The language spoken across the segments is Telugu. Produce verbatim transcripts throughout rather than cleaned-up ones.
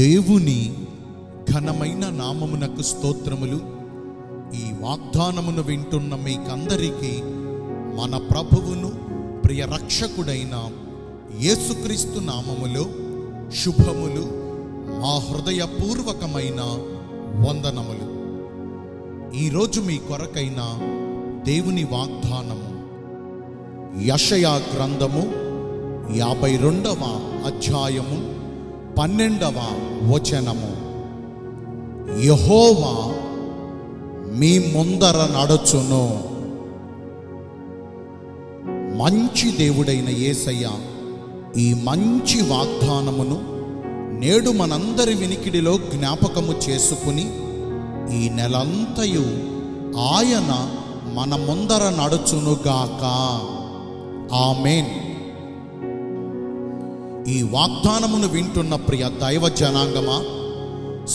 దేవుని ఘనమైన నామమునకు స్తోత్రములు. ఈ వాగ్దానమును వింటున్న మీకందరికీ మన ప్రభువును ప్రియ రక్షకుడైన యేసుక్రీస్తు నామములో శుభములు, మా హృదయపూర్వకమైన వందనములు. ఈరోజు మీ కొరకైన దేవుని వాగ్దానము యెషయా గ్రంథము యాభై రెండవ అధ్యాయము పన్నెండవ వచనము. యెహోవా మీ ముందర నడుచును. మంచి దేవుడైన యేసయ్య ఈ మంచి వాగ్దానమును నేడు మనందరి వినికిడిలో జ్ఞాపకము చేసుకుని, ఈ నెలంతయు ఆయన మన ముందర నడుచునుగాక. ఆమెన్. ఈ వాగ్దానమును వింటున్న ప్రియ దైవ జనాంగమా,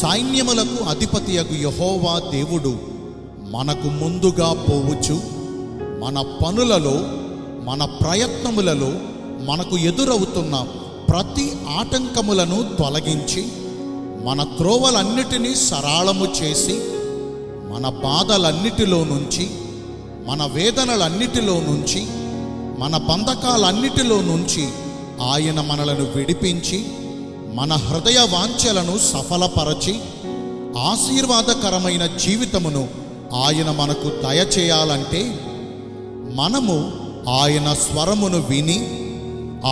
సైన్యములకు అధిపతియగు యెహోవా దేవుడు మనకు ముందుగా పోవచ్చు. మన పనులలో, మన ప్రయత్నములలో మనకు ఎదురవుతున్న ప్రతి ఆటంకములను తొలగించి, మన త్రోవలన్నిటినీ సరళము చేసి, మన బాధలన్నిటిలో నుంచి, మన వేదనలన్నిటిలో నుంచి, మన బంధకాలన్నిటిలో నుంచి ఆయన మనలను విడిపించి, మన హృదయ వాంఛలను సఫలపరచి, ఆశీర్వాదకరమైన జీవితమును ఆయన మనకు దయచేయాలంటే మనము ఆయన స్వరమును విని,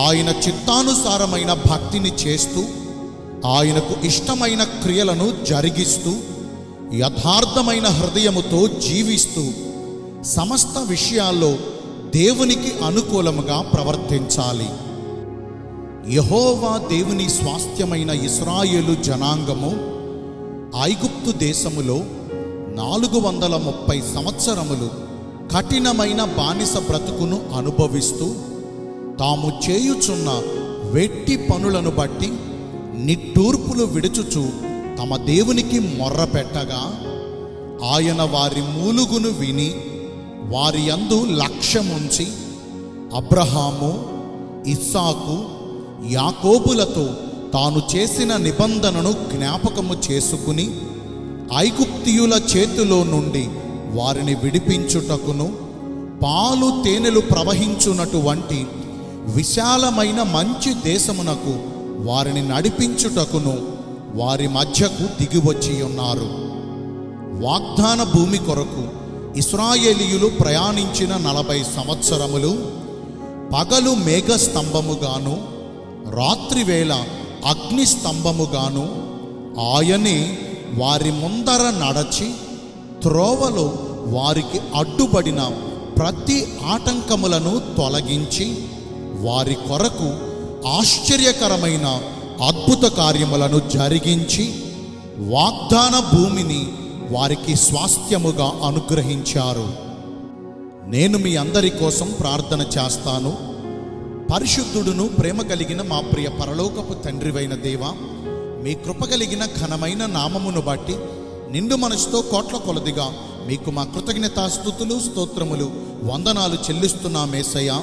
ఆయన చిత్తానుసారమైన భక్తిని చేస్తూ, ఆయనకు ఇష్టమైన క్రియలను జరిగిస్తూ, యథార్థమైన హృదయముతో జీవిస్తూ, సమస్త విషయాల్లో దేవునికి అనుకూలముగా ప్రవర్తించాలి. యెహోవా దేవుని స్వాస్థ్యమైన ఇశ్రాయేలు జనాంగము ఐగుప్తు దేశములో నాలుగు వందల ముప్పై సంవత్సరములు కఠినమైన బానిస బ్రతుకును అనుభవిస్తూ, తాము చేయుచున్న వెట్టి పనులను బట్టి నిట్టూర్పులు విడుచుచు తమ దేవునికి మొర్రపెట్టగా, ఆయన వారి మూలుగును విని వారి యందు లక్ష్యముంచి అబ్రహాము, ఇస్సాకు, యాకోబులతో తాను చేసిన నిబంధనను జ్ఞాపకము చేసుకుని, ఐగుప్తియుల చేతిలో నుండి వారిని విడిపించుటకును, పాలు తేనెలు ప్రవహించునటువంటి విశాలమైన మంచి దేశమునకు వారిని నడిపించుటకును వారి మధ్యకు దిగివచ్చి ఉన్నారు. వాగ్దాన భూమి కొరకు ఇశ్రాయేలీయులు ప్రయాణించిన నలభై సంవత్సరములు పగలు మేఘస్తంభముగాను, రాత్రివేళ అగ్నిస్తంభముగాను ఆయనే వారి ముందర నడచి, త్రోవలో వారికి అడ్డుపడిన ప్రతి ఆటంకములను తొలగించి, వారి కొరకు ఆశ్చర్యకరమైన అద్భుత కార్యములను జరిగించి, వాగ్దాన భూమిని వారికి స్వాస్థ్యముగా అనుగ్రహించారు. నేను మీ అందరి కోసం ప్రార్థన చేస్తాను. పరిశుద్ధుడును ప్రేమ కలిగిన మా ప్రియ పరలోకపు తండ్రివైన దేవా, మీ కృప కలిగిన ఘనమైన నామమును బట్టి నిండు మనసుతో కోట్ల కొలదిగా మీకు మా కృతజ్ఞతాస్తుతులు, స్తోత్రములు, వందనాలు చెల్లిస్తున్నామేసయ్యా.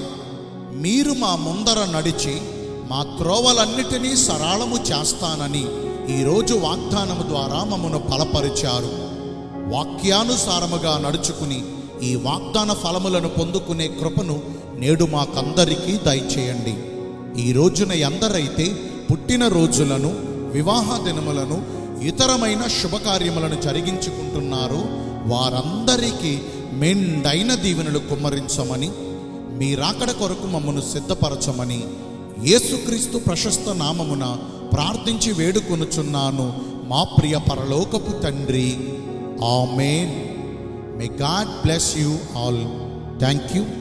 మీరు మా ముందర నడిచి మా త్రోవలన్నిటినీ సరళము చేస్తానని ఈరోజు వాగ్దానము ద్వారా మమ్మను బలపరిచారు. వాక్యానుసారముగా నడుచుకుని ఈ వాగ్దాన ఫలములను పొందుకునే కృపను నేడు మాకందరికీ దయచేయండి. ఈ రోజున ఎందరైతే పుట్టినరోజులను, వివాహ దినములను, ఇతరమైన శుభకార్యములను జరిగించుకుంటున్నారో వారందరికీ మెండైన దీవెనలు కుమ్మరించమని, మీ రాకడ కొరకు మమ్మను సిద్ధపరచమని యేసుక్రీస్తు ప్రశస్త నామమున ప్రార్థించి వేడుకొనుచున్నాను మా ప్రియ పరలోకపు తండ్రి. ఆమేన్. May God bless you all. Thank you.